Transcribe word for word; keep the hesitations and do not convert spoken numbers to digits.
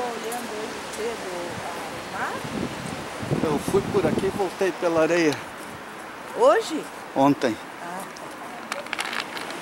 ficou olhando hoje cedo o mar? Eu fui por aqui e voltei pela areia. Hoje? Ontem.